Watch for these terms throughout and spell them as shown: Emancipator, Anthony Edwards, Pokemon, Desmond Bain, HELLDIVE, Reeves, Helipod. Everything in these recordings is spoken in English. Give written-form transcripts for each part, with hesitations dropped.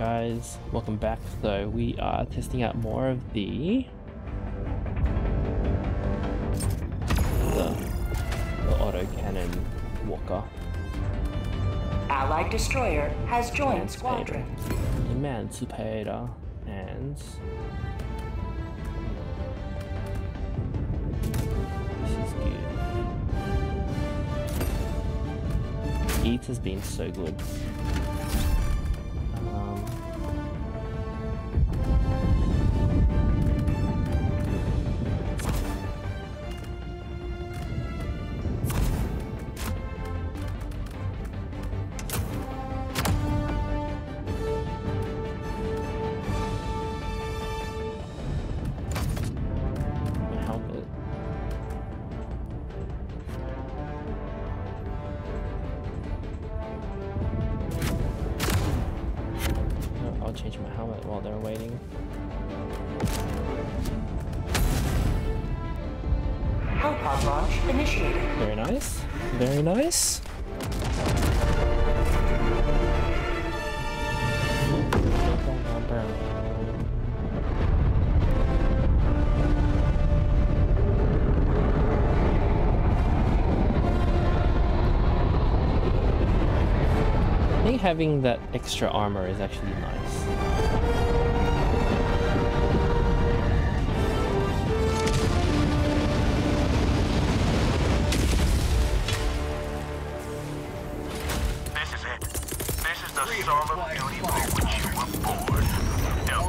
guys, welcome back. So we are testing out more of the autocannon walker. Allied destroyer has joined squadron. Emancipator and this is good. Eats has been so good. Change my helmet while they're waiting. Helipod launch initiated. Very nice. Very nice. I think having that extra armor is actually nice. This is it. This is the storm of duty for which you were born.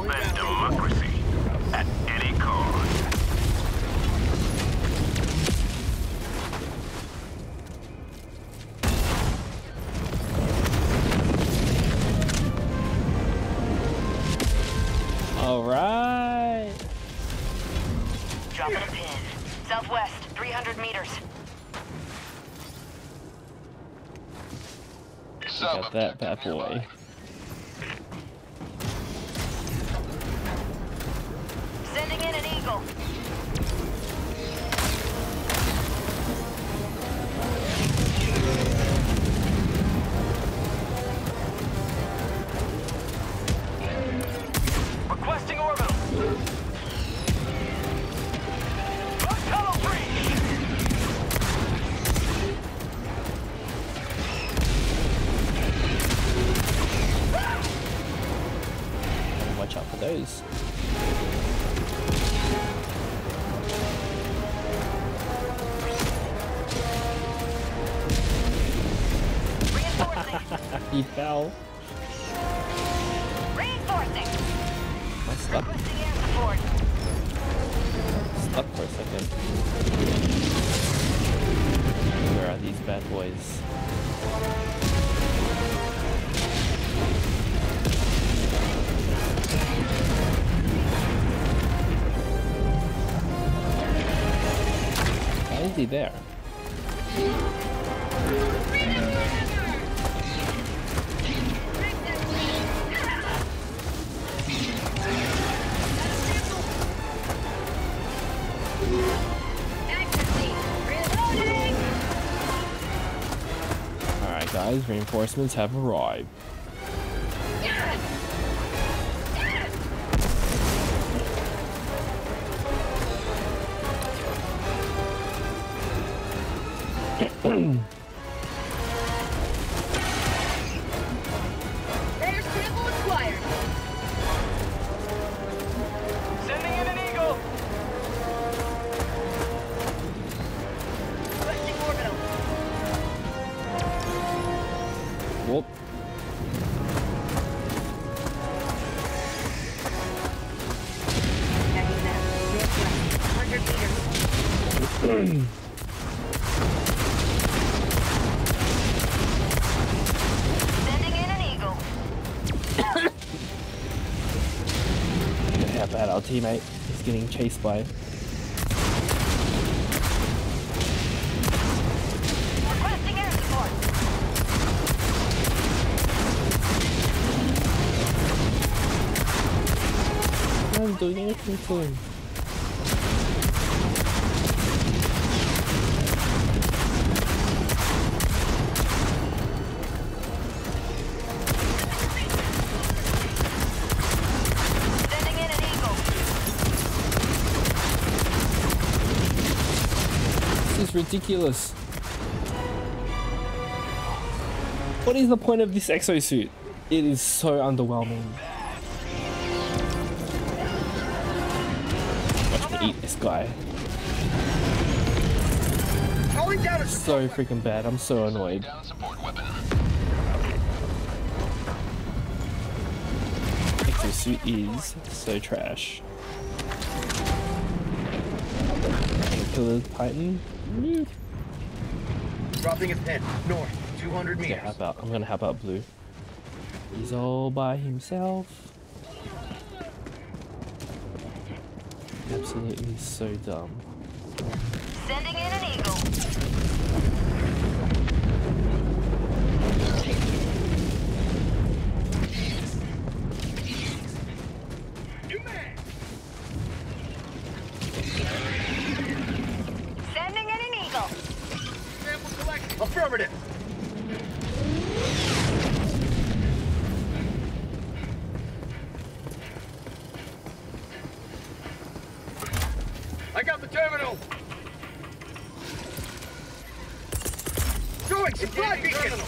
Defend democracy at any cost. All right. Drop it pin. Southwest, 300 meters. Look at that bad boy. Sending in an eagle. Watch out for those. He fell. Reinforcing. I stuck. Stuck for a second. Where are these bad boys? Is he there? Alright guys, reinforcements have arrived. Raider sample acquired. Sending in an eagle. Requesting orbital. Whoop. Next 100 meters. Bad, our teammate is getting chased by. Requesting air support. I'm doing anything to him. ridiculous. What is the point of this exosuit? It is so underwhelming. I have to eat this guy. So freaking bad. I'm so annoyed. Exosuit is so trash. Kill the Titan. Dropping a pin north. 200 meters. Yeah, I'm gonna help out Blue. He's all by himself. Absolutely so dumb. Sending in an eagle. Sending in an eagle. Sample collection. Affirmative. I got the terminal. Going supply beacon.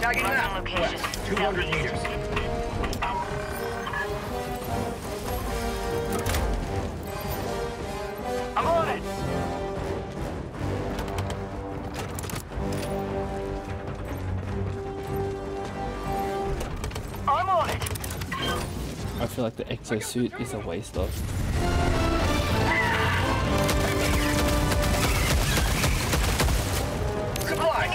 Tagging out. 200 meters. I feel like the exosuit is a waste of. Supply!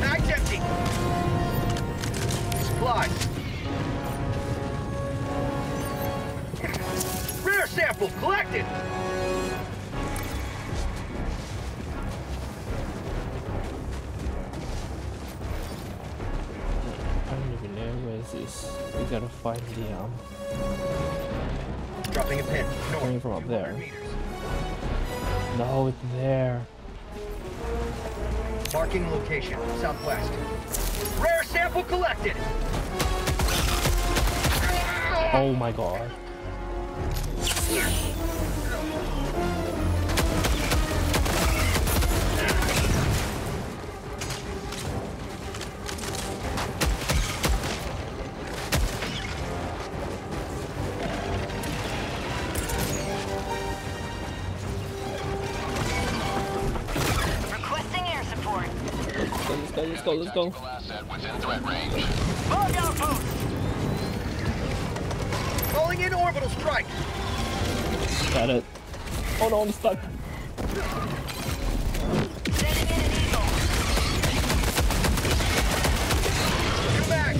Mag's empty! Supply! Rare sample collected! This. We gotta find the dropping a pin. Coming from up there. Meters. No, it's there. Marking location southwest. Rare sample collected. Oh my god. Let's go, let's go. Calling in orbital strike. Got it. Oh no, I'm stuck. Come back.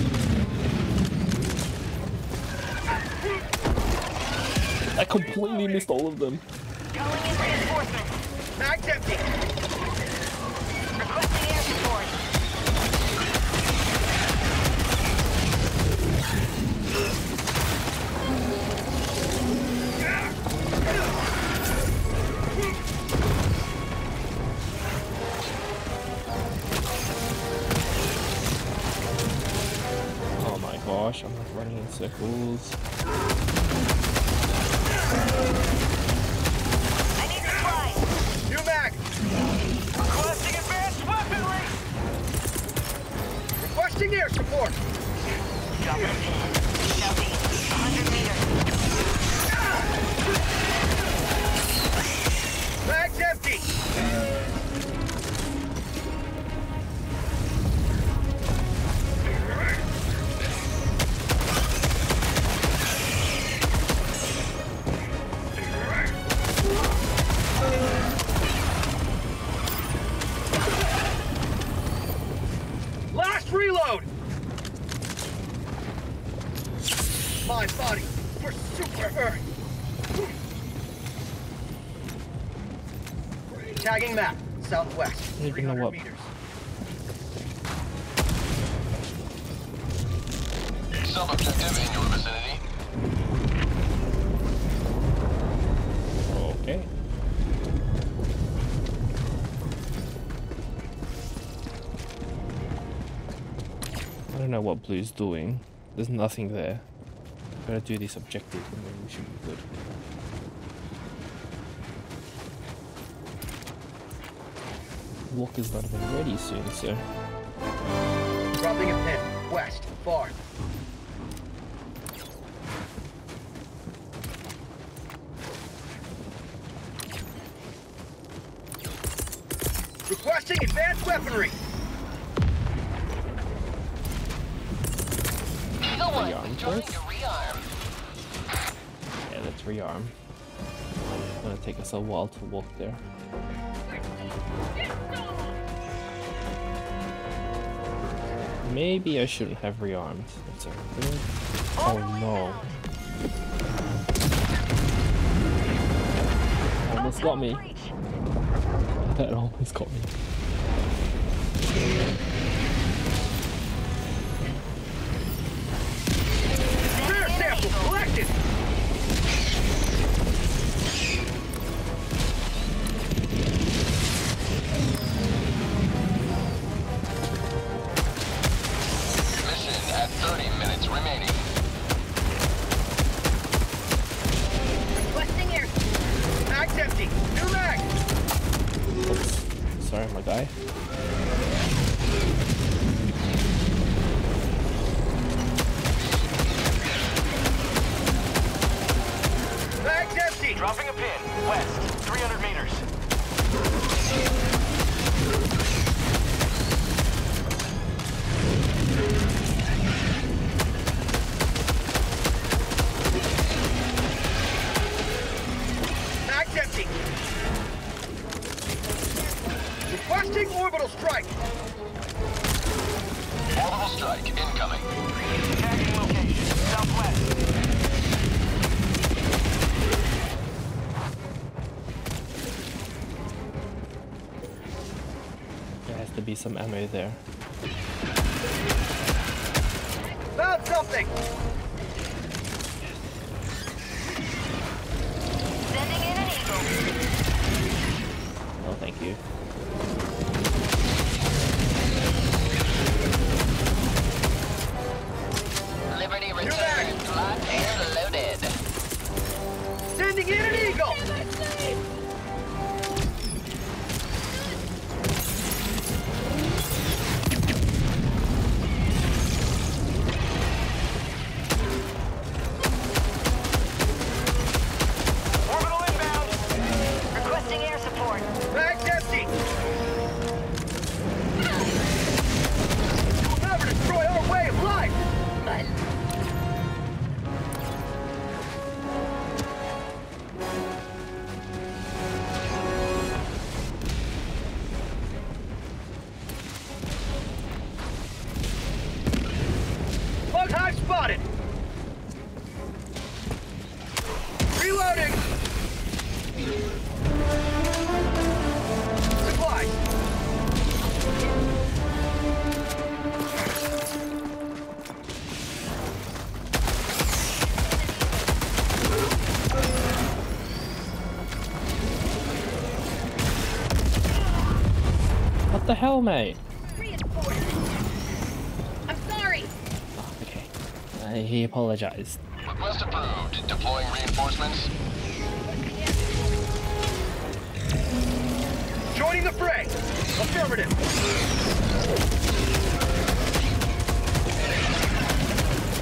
I completely missed all of them. Calling in reinforcements. Mag's empty. Gosh, I'm like running in circles. I need supplies. New mag. Requesting advanced weaponry. Requesting air support. Dropping southeast, 100 meters. Mag's empty. My body for super Earth. Tagging map southwest. 300 meters. Sub objective in your vicinity. don't know what blue's doing. There's nothing there. I'm gonna do this objective and then we should be good. Walker's not even ready soon, so. Dropping a pin. West. Far. Requesting advanced weaponry. Rearm first. Yeah, let's rearm. It's gonna take us a while to walk there. Maybe I shouldn't have rearmed. That's okay. Oh no! Almost got me. That almost got me. Rare sample collected. Mission at 30 minutes remaining. Requesting air. Mag's empty. New mag. Oops. Sorry, my guy. Bag's empty! Dropping a pin. West, 300 meters. Bag's empty! Requesting orbital strike! Orbital strike incoming. Tagging location, southwest. There has to be some ammo there. Found something! Sending in an eagle. No, thank you. Liberty returned, locked and loaded. Sending in an eagle! What the hell, mate? I'm sorry. Oh, okay. He apologized. Request approved. Deploying reinforcements. Joining the fray. Affirmative.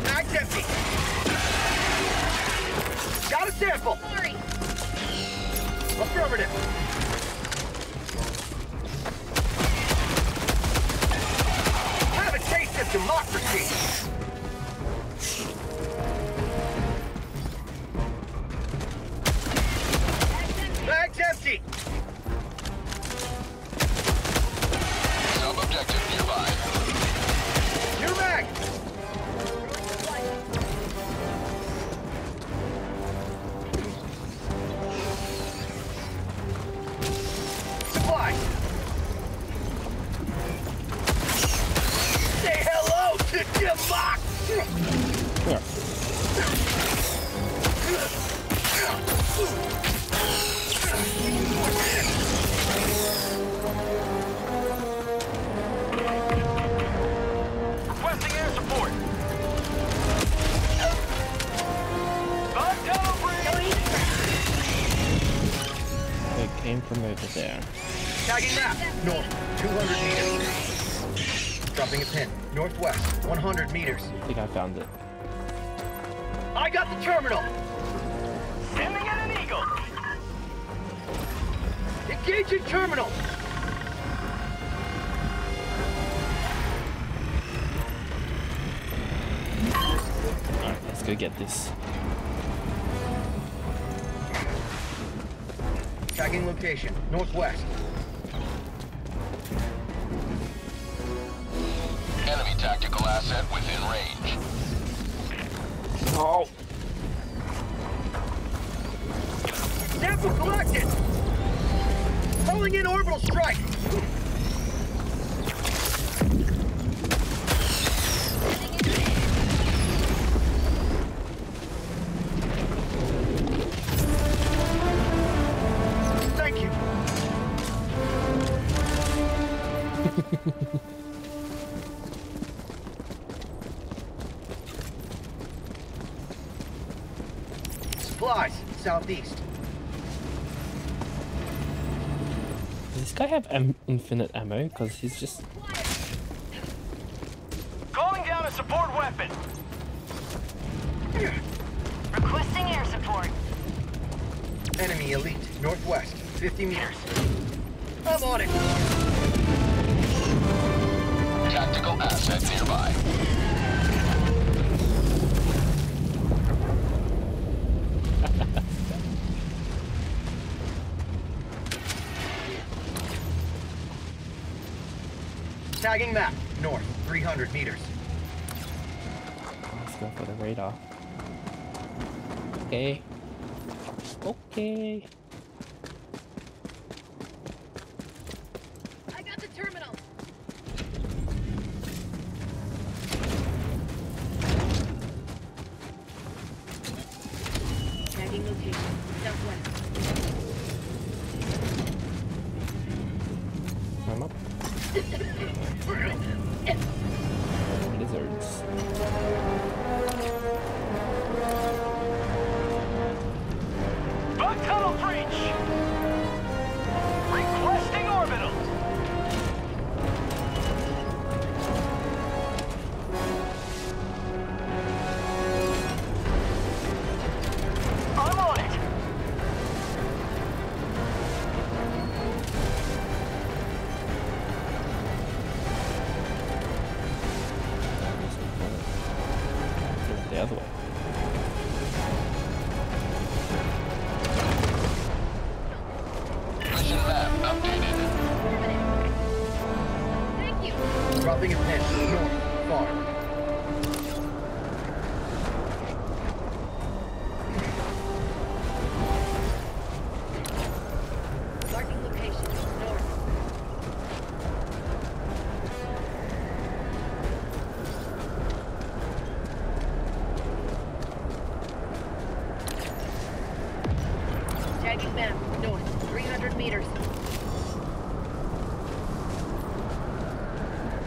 Mag's empty. Got a sample. Sorry. Affirmative. Democracy! Bag's empty! Sub-objective nearby. New mag! Supplies! Requesting air promoted there. Tagging map, north, 200 meters. Dropping a pin, northwest, 100 meters. I think I found it. I got the terminal. Sending in an eagle. Engaging terminal. Alright, let's go get this. Tracking location, northwest. Enemy tactical asset within range. Oh! Sample collected! Pulling in orbital strike! Supplies, southeast. Does this guy have infinite ammo? Because he's just... Calling down a support weapon. Requesting air support. Enemy elite, northwest, 50 meters. I'm on it. Tactical asset nearby. Tagging map, north, 300 meters. Let's go for the radar. Okay. Okay.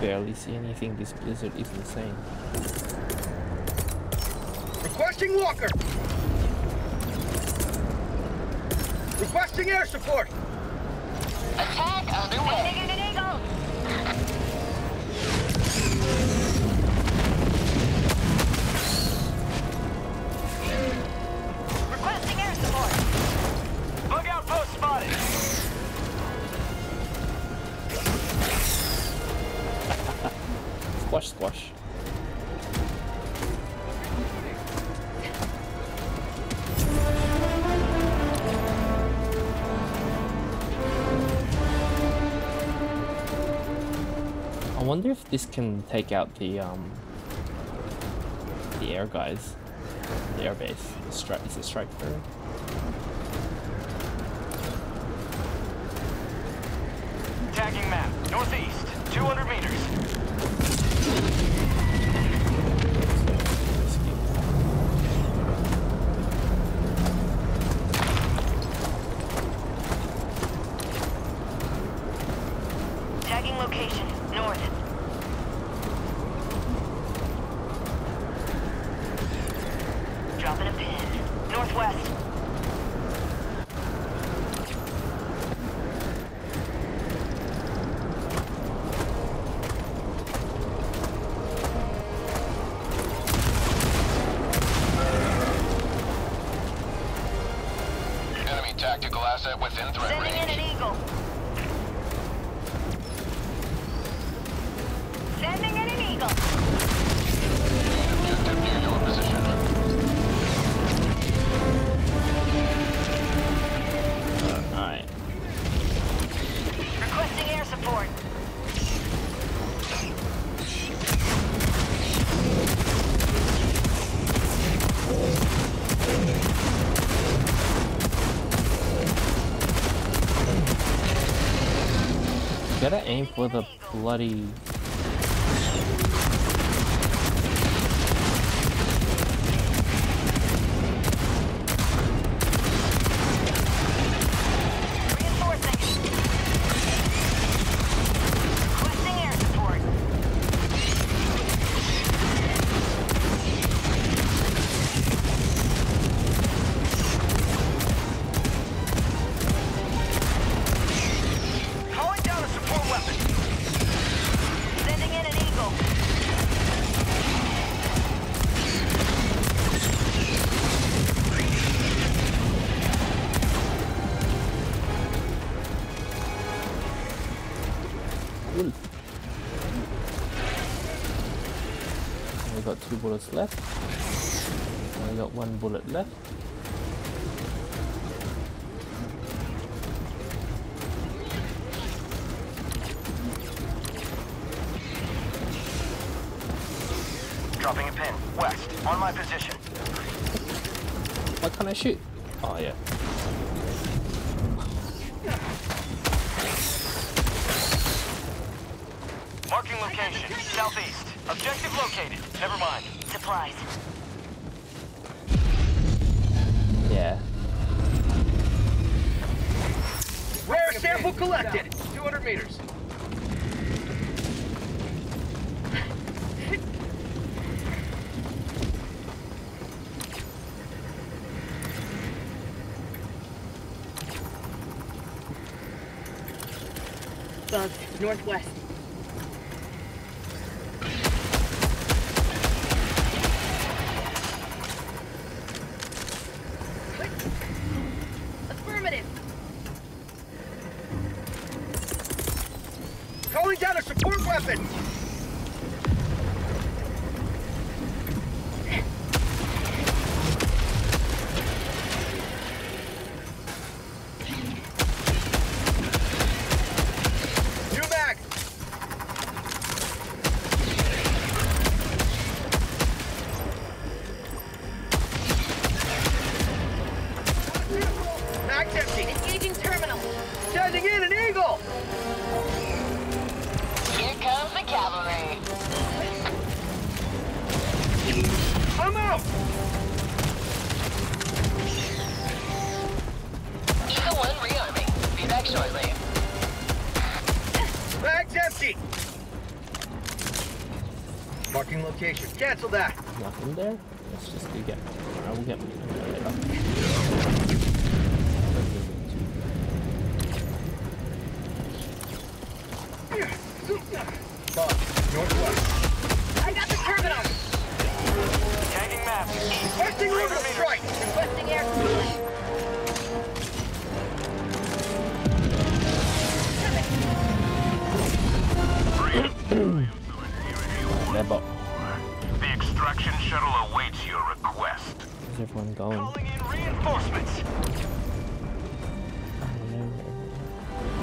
Barely see anything. This blizzard is insane. Requesting walker. Requesting air support. Attack underway. An eagle. Requesting air support. Bug outpost spotted. Squash, squash. I wonder if this can take out the air guys, the air base. Is it strike through? Tagging map, northeast, 200 meters. Tagging location, north. Dropping a pin, northwest. asset within threat range. Sending in an eagle. Sending in an eagle. Objective near your position. Alright. Requesting air support. Gotta aim for the bloody... bullets left. I got one bullet left. Dropping a pin west on my position. Why can't I shoot? Oh yeah. Marking location southeast. Objective located. Never mind. Supplies. Yeah. Rare sample collected. 200 meters. Bug northwest. Cancel that. Nothing there. Let's just do that. I will get me. I got the terminal. Tagging map. Requesting order strike. Requesting air support. Shuttle awaits your request. Where's everyone going? Calling in reinforcements.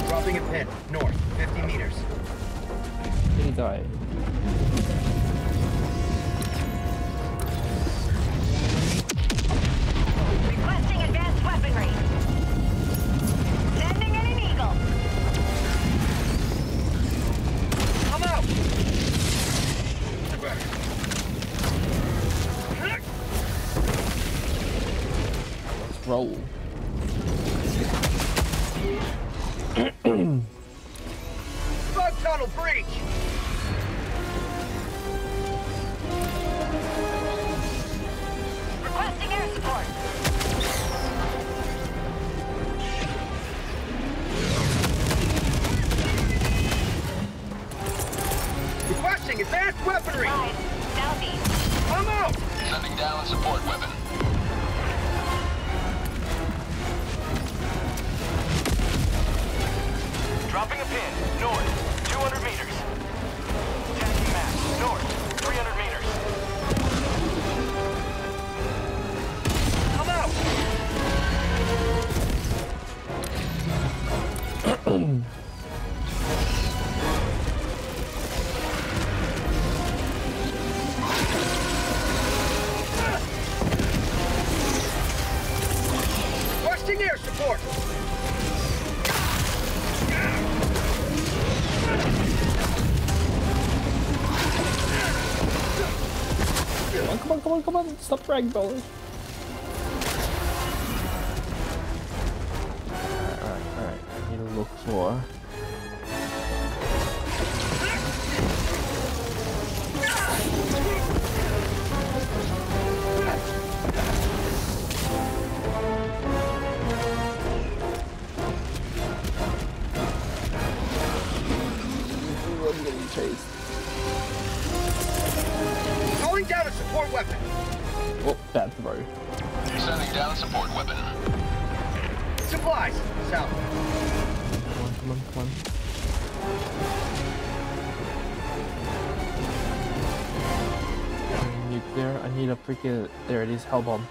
Dropping a pin north, 50 meters. Did he die? Requesting advanced weaponry. Sending in an eagle. Come out. Roll. Bug tunnel breach. Requesting air support. Requesting advanced weaponry. Right. Southeast. Come out. Sending down a support weapon. Dropping a pin. North. 200 meters. Attacking map. North. 300 meters. Come out! Requesting air support! Come on, stop ragdolling. Alright, I need to look for... I'm getting chased. Throwing down a support weapon. Oh, bad throw. Sending down support weapon. Supplies. South. Come on. Nuclear. I need a freaking. There it is. Hell bomb.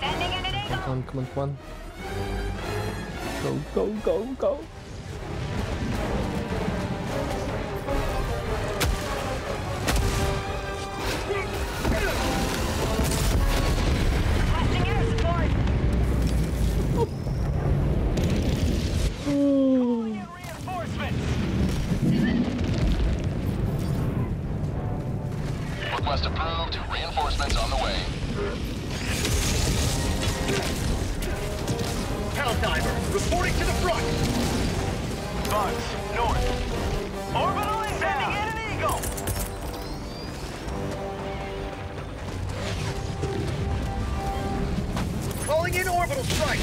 Sending in an eagle. Come on. Go. Request approved. Reinforcements on the way. Hell diver, reporting to the front. Bugs, north. Orbital is sending in an eagle. Calling in orbital strike.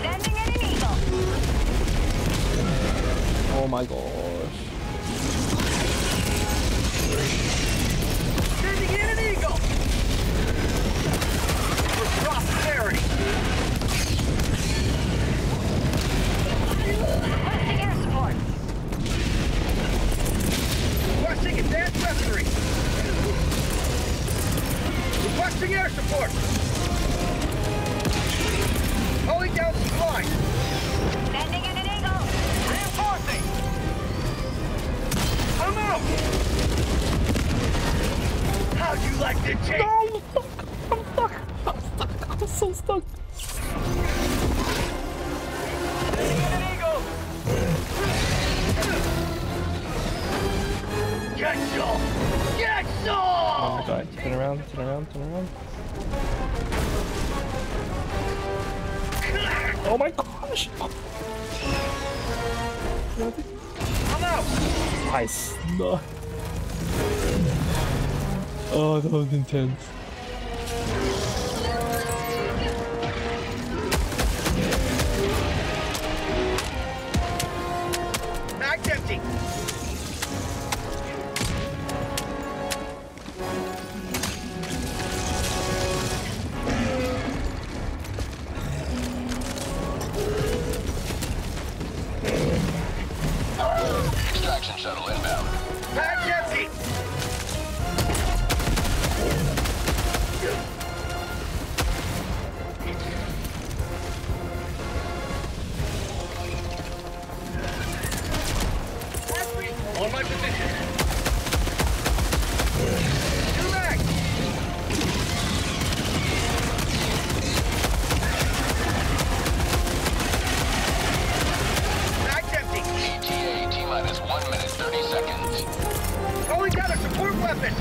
Sending in an eagle. Oh my god. Sending in an eagle! For prosperity! Requesting air support! Requesting advanced weaponry! Requesting air support! Calling down supplies! Sending in an eagle! Reinforcing! Come out! How'd you like to change? No, I'm stuck. I'm so stuck. Get you! Oh my god, turn around. Oh my gosh! I'm out! Nice. No. Oh, that was intense. Mag's empty. Extraction shuttle inbound. Mag's empty. On my position. You're back. Back's empty. ETA T-minus 1 minute, 30 seconds. Calling down a support weapon.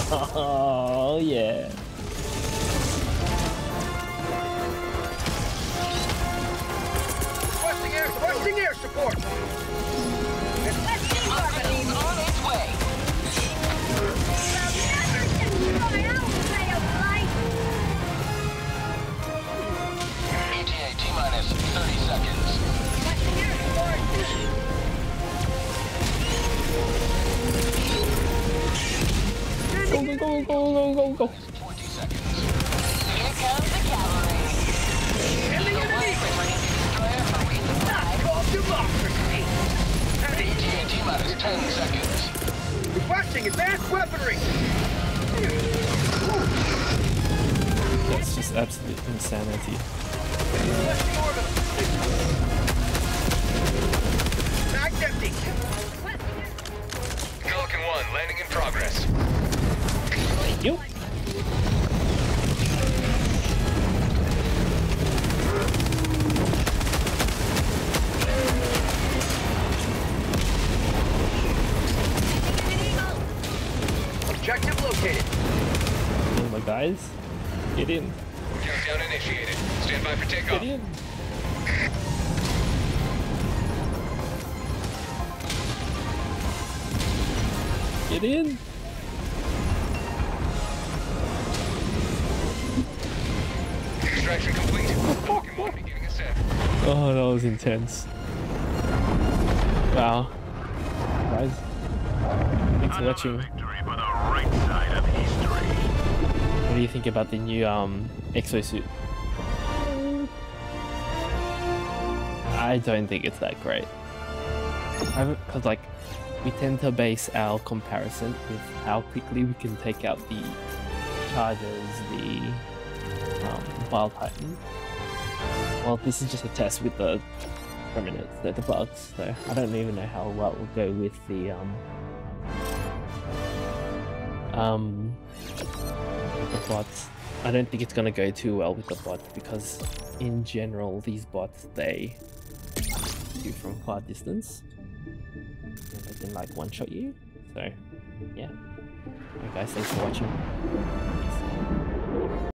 Oh, yeah. Requesting air support. Requesting bargaining on its way. ETA T-minus 30 seconds. Requesting air support. Go, go, go, go, go, go. 20 seconds. Here comes the cavalry. And the enemy! Democracy! ETA T-minus 10 seconds. Requesting advanced weaponry! That's just absolute insanity. Requesting order! Mag's empty! Pelican 1, landing in progress. Thank you. Objective located. Oh my guys, get in. Countdown initiated. Stand by for takeoff. Get in. Get in. Extraction complete. Pokemon beginning ascent. Oh, that was intense. Wow. Guys, thanks for watching. What do you think about the new exosuit? I don't think it's that great. Because like we tend to base our comparison with how quickly we can take out the Chargers, the Wild Titan. Well, this is just a test with the remnants, the bugs. So I don't even know how well it will go with the the bots. I don't think it's gonna go too well with the bots because in general these bots they do from far distance and they can like one shot you. So yeah. Alright guys, thanks for watching. Peace.